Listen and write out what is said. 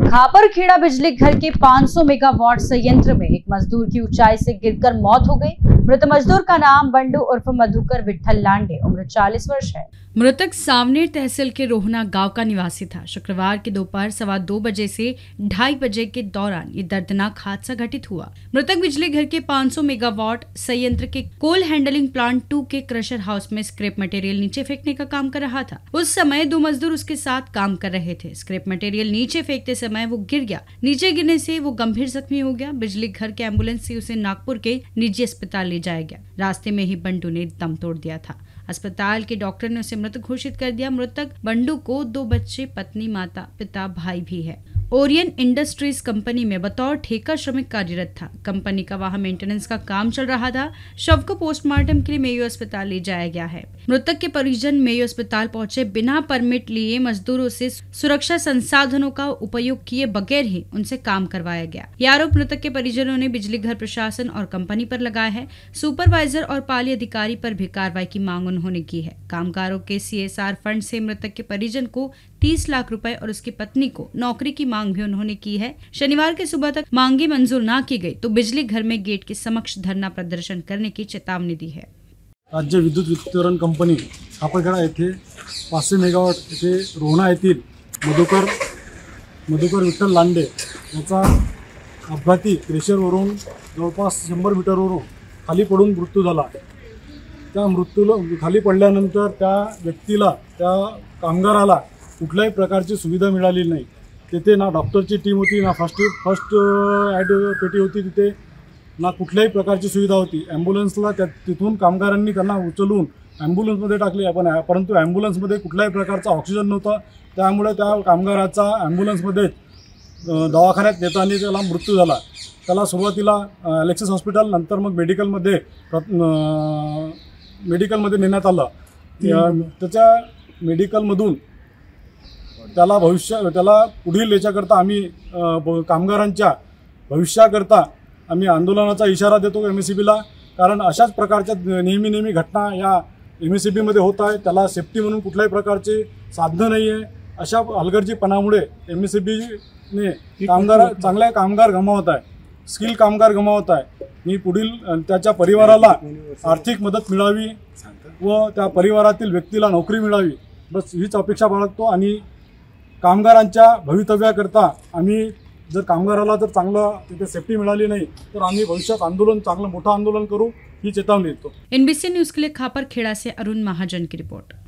खापरखेड़ा बिजली घर के 500 मेगावाट संयंत्र में एक मजदूर की ऊंचाई से गिरकर मौत हो गई। मृत मजदूर का नाम बंडू उर्फ मधुकर विठल लांडे उम्र 40 वर्ष है। मृतक सावनेर तहसील के रोहना गांव का निवासी था। शुक्रवार की दोपहर 2:15 बजे से 2:30 बजे के दौरान ये दर्दनाक हादसा घटित हुआ। मृतक बिजली घर के 500 मेगावाट संयंत्र के कोल हैंडलिंग प्लांट 2 के क्रशर हाउस में स्क्रैप मटेरियल नीचे फेंकने का काम कर रहा था। उस समय 2 मजदूर उसके साथ काम कर रहे थे। स्क्रैप मटेरियल नीचे फेंकते समय वो गिर गया। नीचे गिरने से वो गंभीर जख्मी हो गया। बिजली घर के एम्बुलेंस से उसे नागपुर के निजी अस्पताल ले जाया गया। रास्ते में ही बंडू ने दम तोड़ दिया था। अस्पताल के डॉक्टर ने उसे मृत घोषित कर दिया। मृतक बंडू को 2 बच्चे, पत्नी, माता पिता, भाई भी है। ओरियंट इंडस्ट्रीज कंपनी में बतौर ठेका श्रमिक कार्यरत था। कंपनी का वहां मेंटेनेंस का काम चल रहा था। शव को पोस्टमार्टम के लिए मेयो अस्पताल ले जाया गया है। मृतक के परिजन मेयो अस्पताल पहुंचे बिना परमिट लिए मजदूरों से सुरक्षा संसाधनों का उपयोग किए बगैर ही उनसे काम करवाया गया। ये आरोप मृतक के परिजनों ने बिजली घर प्रशासन और कंपनी पर लगाया है। सुपरवाइजर और पाली अधिकारी पर भी कार्रवाई की मांग उन्होंने की है। कामगारों के CSR फंड से मृतक के परिजन को 30 लाख रुपए और उसकी पत्नी को नौकरी की मांग भी उन्होंने की है। शनिवार की सुबह तक मांगे मंजूर ना की गई तो बिजली घर में गेट के समक्ष धरना प्रदर्शन करने की चेतावनी दी है। राज्य विद्युत वितरण कंपनी खापरखेड़ा येथे 500 मेगावॉट येथे रोहना येथील मधुकर विठल लांडे याचा अपघाती क्रेशरवरून जवळपास 100 मीटरवरून खाली पडून मृत्यू झाला। त्या मृत्यूला खाली पडल्यानंतर त्या व्यक्तीला त्या कामगाराला कुठल्याही प्रकारची सुविधा मिळाली नाही। तिथे ना डॉक्टरची टीम होती, ना फर्स्ट ॲड पेटी होती, तिथे ना कुठल्याही प्रकारची सुविधा होती। ॲम्ब्युलन्सला तिथून कामगारांनी त्यांना उचलून ॲम्ब्युलन्समध्ये टाकले आपण, परंतु ॲम्ब्युलन्समध्ये कुठल्याही प्रकारचा ऑक्सिजन नव्हता। त्यामुळे त्या कामगाराचा ॲम्ब्युलन्समध्ये दवाखान्यात नेताना त्याला मृत्यू झाला। त्याला सुरुवातीला अलेक्सिस हॉस्पिटल, नंतर मग मेडिकलमध्ये नेण्यात आलं। त्याच्या मेडिकलमधून त्याला त्याला पुढील याच्याकरता आम्ही कामगारांच्या भविष्याकरता आम्ही आंदोलनाचा इशारा देतो MSCBला, कारण अशाच प्रकारच्या नेहमी घटना या MSCBमध्ये होत आहे। त्याला सेफ्टी म्हणून कुठल्याही प्रकारचे साधन नाही आहे। अशा हलगर्जीपणामुळे MSCBने कामगार चांगले कामगार गमावत आहे, स्किल कामगार गमावत आहे। मी पुढील त्याच्या परिवाराला आर्थिक मदत मिळावी व त्या परिवारातील व्यक्तीला नोकरी मिळावी बस हीच अपेक्षा बाळगतो। आणि कामगारांच्या भवितव्याकरता आम्ही जर कामगाराला जर चांगलं तिथे सेफ्टी मिळाली नाही तर आम्ही भविष्यात आंदोलन चांगलं मोठं आंदोलन करू ही चेतावनी देतो। NBC न्यूज के लिए खापरखेड़ा से अरुण महाजन की रिपोर्ट।